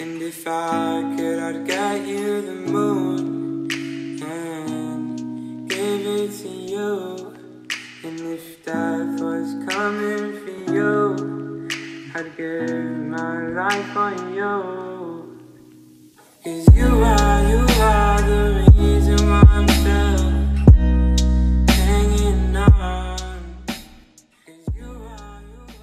And if I could, I'd get you the moon and give it to you. And if death was coming for you, I'd give my life for you. 'Cause you are